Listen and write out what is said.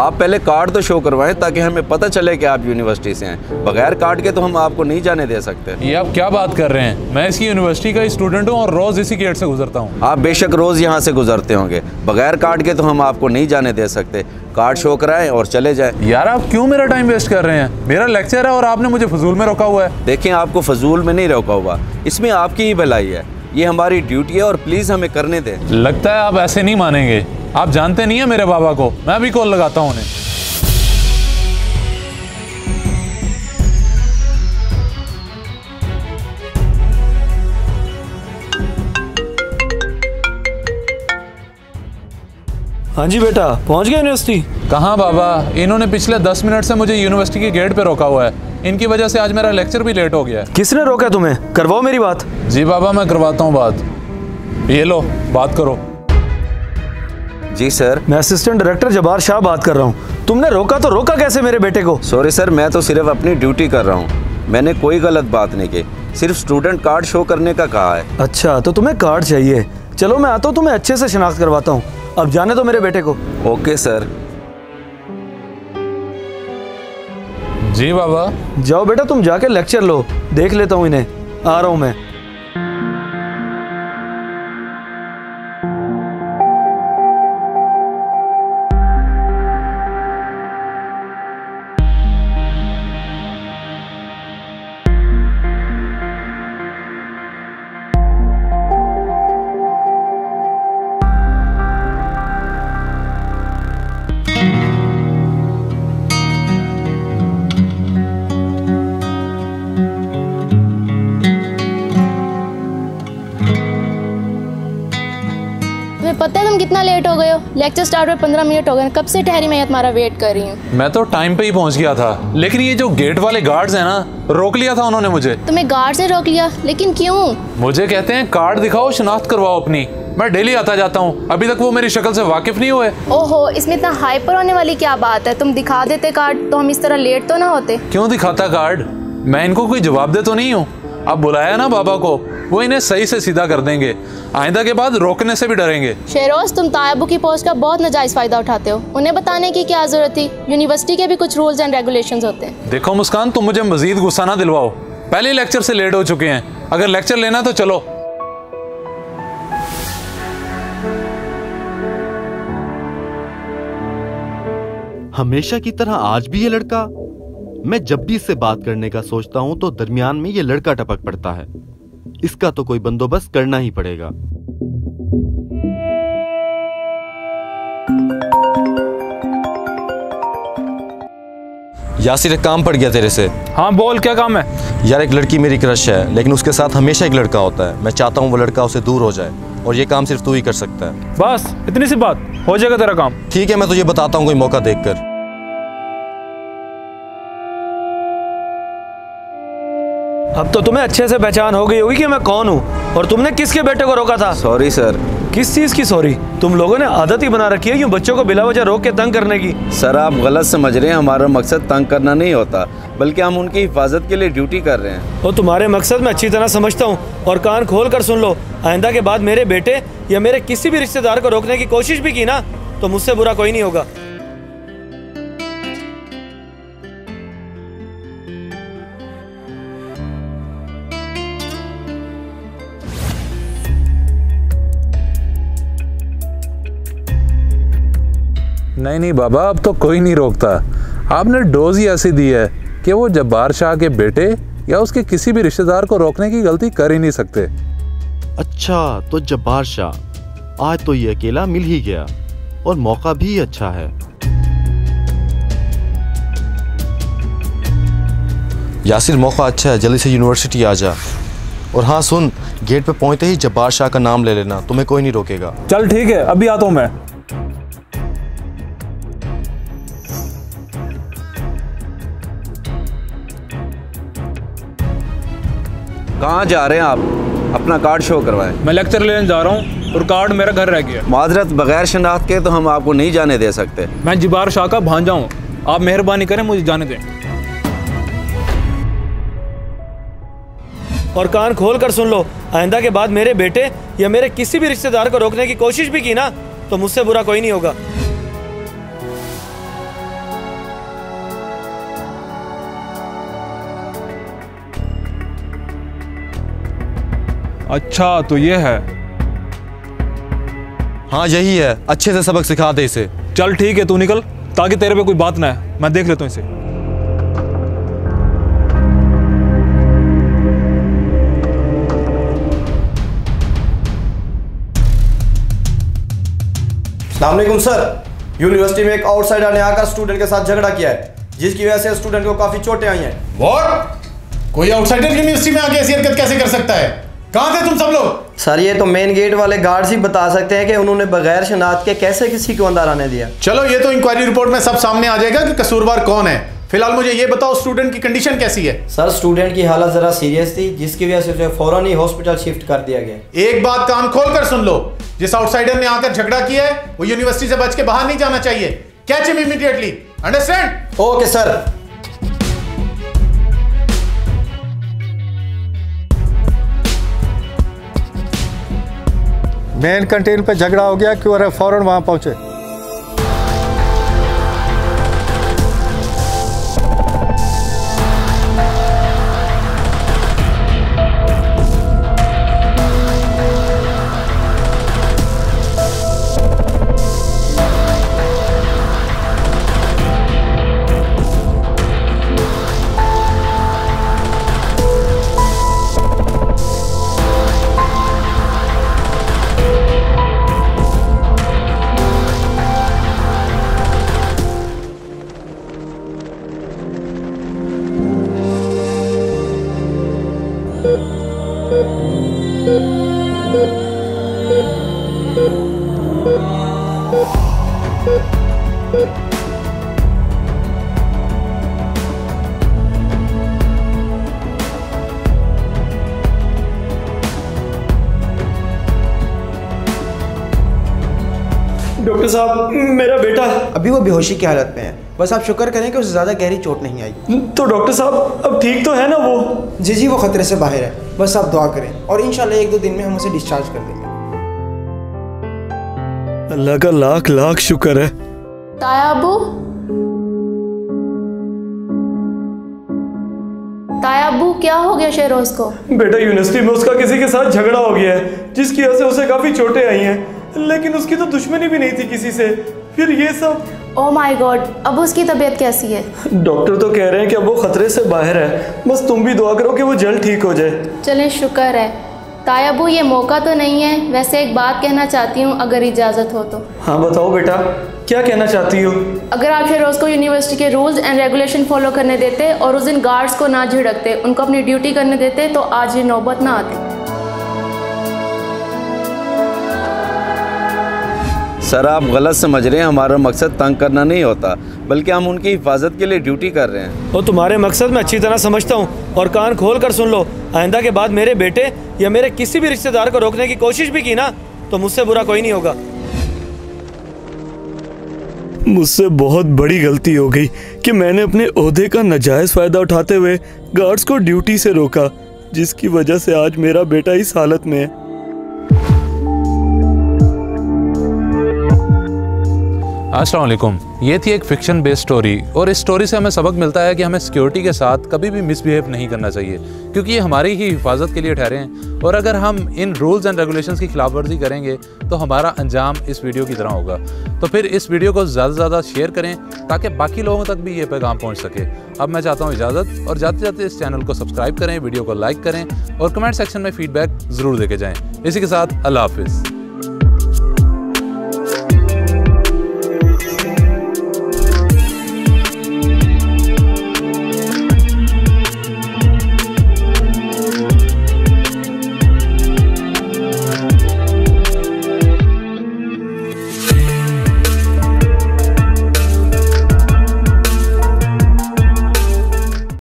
आप पहले कार्ड तो शो करवाएं ताकि हमें पता चले कि आप यूनिवर्सिटी से हैं। बगैर कार्ड के तो हम आपको नहीं जाने दे सकते। ये आप क्या बात कर रहे हैं, मैं इसकी यूनिवर्सिटी का स्टूडेंट हूँ और रोज़ इसी गेट से गुजरता हूँ। आप बेशक रोज़ यहाँ से गुजरते होंगे, बगैर कार्ड के तो हम आपको नहीं जाने दे सकते। कार्ड शो कराएं और चले जाएं। यार आप क्यों मेरा टाइम वेस्ट कर रहे हैं, मेरा लेक्चर है और आपने मुझे फजूल में रोका हुआ है। देखें आपको फजूल में नहीं रोका हुआ, इसमें आपकी ही भलाई है, ये हमारी ड्यूटी है और प्लीज़ हमें करने दें। लगता है आप ऐसे नहीं मानेंगे, आप जानते नहीं है मेरे बाबा को। मैं अभी कॉल लगाता हूँ उन्हें। हाँ जी बेटा, पहुँच गए यूनिवर्सिटी? कहाँ बाबा, इन्होंने पिछले 10 मिनट से मुझे यूनिवर्सिटी के गेट पे रोका हुआ है। इनकी वजह से आज मेरा लेक्चर भी लेट हो गया है। किसने रोका तुम्हें? करवाओ मेरी बात। जी बाबा मैं करवाता हूँ बात, ये लो बात करो। जी सर, मैं असिस्टेंट डायरेक्टर जब्बार शाह बात कर रहा हूँ। तुमने रोका तो रोका कैसे मेरे बेटे को? सॉरी सर, मैं तो सिर्फ अपनी ड्यूटी कर रहा हूँ, मैंने कोई गलत बात नहीं की, सिर्फ स्टूडेंट कार्ड शो करने का कहा है। अच्छा तो तुम्हें कार्ड चाहिए, चलो मैं आता हूँ तुम्हें अच्छे से शनाख्त करवाता हूँ। अब जाने दो मेरे बेटे को। Okay sir. जी बाबा। जाओ बेटा तुम जाके लेक्चर लो, देख लेता हूँ इन्हें, आ रहा हूँ मैं। पता है तुम कितना लेट हो गए हो? लेक्चर स्टार्ट हुए 15 मिनट हो गए, कब से ठहरी मैं तुम्हारा वेट कर रही हूँ। मैं तो टाइम पे ही पहुँच गया था, लेकिन ये जो गेट वाले गार्ड्स हैं ना, रोक लिया था उन्होंने मुझे। तुम्हें गार्ड्स ने रोक लिया, लेकिन क्यों? मुझे कहते हैं कार्ड दिखाओ, शनाख्त करवाओ अपनी। मैं डेली आता जाता हूँ, अभी तक वो मेरी शक्ल से वाकिफ नहीं हुए। ओहो, इसमें इतना हाइपर होने वाली क्या बात है? तुम दिखा देते कार्ड तो हम इस तरह लेट तो ना होते। क्यों दिखाता कार्ड, मैं इनको कोई जवाब दे तो नहीं हूँ। अब बुलाया ना बाबा को, वो इन्हें सही से सीधा कर देंगे, आइंदा के बाद रोकने से भी डरेंगे। शेरोज तुम ताया बू की पोस्ट का बहुत नाजायज फायदा उठाते हो, उन्हें बताने की क्या जरूरत थी? यूनिवर्सिटी के भी कुछ रूल्स एंड रेगुलेशंस होते हैं। देखो मुस्कान, तुम मुझे मजीद गुस्सा ना दिलवाओ, पहले लेक्चर से लेट हो चुके हैं, अगर लेक्चर लेना तो चलो। हमेशा की तरह आज भी ये लड़का, मैं जब भी इससे बात करने का सोचता हूँ तो दरमियान में ये लड़का टपक पड़ता है, इसका तो कोई बंदोबस्त करना ही पड़ेगा। यासिर एक काम पड़ गया तेरे से। हाँ बोल, क्या काम है? यार एक लड़की मेरी क्रश है, लेकिन उसके साथ हमेशा एक लड़का होता है, मैं चाहता हूँ वो लड़का उससे दूर हो जाए, और ये काम सिर्फ तू ही कर सकता है। बस इतनी सी बात, हो जाएगा तेरा काम। ठीक है मैं तुझे बताता हूँ कोई मौका देखकर। अब तो तुम्हें अच्छे से पहचान हो गई होगी कि मैं कौन हूँ और तुमने किसके बेटे को रोका था। Sorry sir. किस चीज़ की सॉरी? तुम लोगों ने आदत ही बना रखी है यूँ बच्चों को बिला वजह रोक के तंग करने की। सर आप गलत समझ रहे हैं, हमारा मकसद तंग करना नहीं होता, बल्कि हम उनकी हिफाजत के लिए ड्यूटी कर रहे हैं। और तुम्हारे मकसद मैं अच्छी तरह समझता हूँ, और कान खोल कर सुन लो, आइंदा के बाद मेरे बेटे या मेरे किसी भी रिश्तेदार को रोकने की कोशिश भी की ना तो मुझसे बुरा कोई नहीं होगा। नहीं नहीं बाबा, अब तो कोई नहीं रोकता, आपने डोज ही ऐसी दी है कि वो जब्बार शाह के बेटे या उसके किसी भी रिश्तेदार को रोकने की गलती कर ही नहीं सकते। अच्छा तो जब्बार शाह, आज तो ये अकेला मिल ही गया, और मौका भी अच्छा है। यासिर मौका अच्छा है, जल्दी से यूनिवर्सिटी आ जा। और हाँ सुन, गेट पे पहुंचते ही जब्बार शाह का नाम ले लेना, तुम्हें कोई नहीं रोकेगा। चल ठीक है, अभी आता हूँ मैं। कहाँ जा रहे हैं आप? अपना कार्ड शो करवाएं। मैं लेक्चर लेने जा रहा हूँ और कार्ड मेरा घर रह गया। माजरत, बगैर शनाख्त के तो हम आपको नहीं जाने दे सकते। मैं जब्बार शाह का भांजा हूँ, आप मेहरबानी करें मुझे जाने दें। और कान खोल कर सुन लो, आइंदा के बाद मेरे बेटे या मेरे किसी भी रिश्तेदार को रोकने की कोशिश भी की ना तो मुझसे बुरा कोई नहीं होगा। अच्छा तो ये है। हाँ यही है, अच्छे से सबक सिखा दे इसे। चल ठीक है तू निकल, ताकि तेरे पे कोई बात ना है। मैं देख लेता हूँ इसे। अस्सलामुअलैकुम सर, यूनिवर्सिटी में एक आउटसाइडर ने आकर स्टूडेंट के साथ झगड़ा किया है, जिसकी वजह से स्टूडेंट को काफी चोटें आई हैं। व्हाट? कोई आउटसाइडर यूनिवर्सिटी में आके ऐसी हरकत कैसे कर सकता है? कहां थे तुम सब लोग? सर ये तो मेन गेट वाले गार्ड्स ही बता सकते हैं कि उन्होंने बगैर शनाख्त के कैसे किसी को अंदर आने दिया। चलो ये तो इंक्वायरी रिपोर्ट में सब सामने आ जाएगा कि कसूरवार कौन है। फिलहाल मुझे ये बताओ स्टूडेंट की कंडीशन कैसी है? सर स्टूडेंट की हालत जरा सीरियस थी, जिसकी वजह से उसे फौरन ही हॉस्पिटल शिफ्ट कर दिया गया। एक बात कान खोलकर सुन लो, जिस आउटसाइडर ने आकर झगड़ा किया है वो यूनिवर्सिटी से बच के बाहर नहीं जाना चाहिए। Catch him immediately, understand? Okay sir. Main contain पे झगड़ा हो गया क्यों? अरे फौरन वहां पहुंचे। डॉक्टर साहब मेरा बेटा अभी वो बेहोशी की हालत में है, बस आप शुक्र करें कि उसे ज़्यादा गहरी चोट नहीं आई। तो डॉक्टर साहब अब ठीक तो है ना वो? जी जी वो खतरे से बाहर है, बस आप दुआ करें और इंशाल्लाह 1-2 दिन में हम उसे डिस्चार्ज कर देंगे। अल्लाह का लाख लाख शुक्र है। ताया बू, ताया बू क्या हो गया शेरोज को? बेटा यूनिवर्सिटी में उसका किसी के साथ झगड़ा हो गया है, जिसकी वजह से उसे काफ़ी चोटें आई हैं, लेकिन उसकी तो दुश्मनी भी नहीं थी किसी से, फिर ये सब। ओह माय गॉड, अब उसकी तबीयत कैसी है? डॉक्टर तो कह रहे हैं कि अब वो खतरे से बाहर है, बस तुम भी दुआ करो कि वो जल्द ठीक हो जाए। चलें शुक्र है। ताया बू ये मौका तो नहीं है, वैसे एक बात कहना चाहती हूँ अगर इजाज़त हो तो। हाँ बताओ बेटा, क्या कहना चाहती हो? अगर आप शेरोज को यूनिवर्सिटी के रूल्स एंड रेगुलेशन फॉलो करने देते और उस दिन गार्ड्स को ना झिड़कते, उनको अपनी ड्यूटी करने देते, तो आज ये नौबत ना आती। सर आप गलत समझ रहे हैं, हमारा मकसद तंग करना नहीं होता, बल्कि हम उनकी हिफाजत के लिए ड्यूटी कर रहे हैं। और तुम्हारे मकसद मैं अच्छी तरह समझता हूँ, और कान खोल कर सुन लो, आइंदा के बाद मेरे बेटे या मेरे किसी भी रिश्तेदार को रोकने की कोशिश भी की ना तो मुझसे बुरा कोई नहीं होगा। मुझसे बहुत बड़ी गलती हो गई कि मैंने अपने ओहदे का नाजायज़ फ़ायदा उठाते हुए गार्ड्स को ड्यूटी से रोका, जिसकी वजह से आज मेरा बेटा इस हालत में है। अस्सलाम वालेकुम। ये थी एक फ़िक्शन बेस्ड स्टोरी, और इस स्टोरी से हमें सबक मिलता है कि हमें सिक्योरिटी के साथ कभी भी मिसबिहेव नहीं करना चाहिए, क्योंकि ये हमारी ही हिफाजत के लिए ठहरे हैं, और अगर हम इन रूल्स एंड रेगुलेशंस की खिलाफवर्जी करेंगे तो हमारा अंजाम इस वीडियो की तरह होगा। तो फिर इस वीडियो को ज़्यादा से ज़्यादा शेयर करें ताकि बाकी लोगों तक भी ये पैगाम पहुँच सके। अब मैं चाहता हूँ इजाज़त, और जाते जाते इस चैनल को सब्सक्राइब करें, वीडियो को लाइक करें और कमेंट सेक्शन में फ़ीडबैक ज़रूर देके जाएँ। इसी के साथ अल्लाह हाफिज़।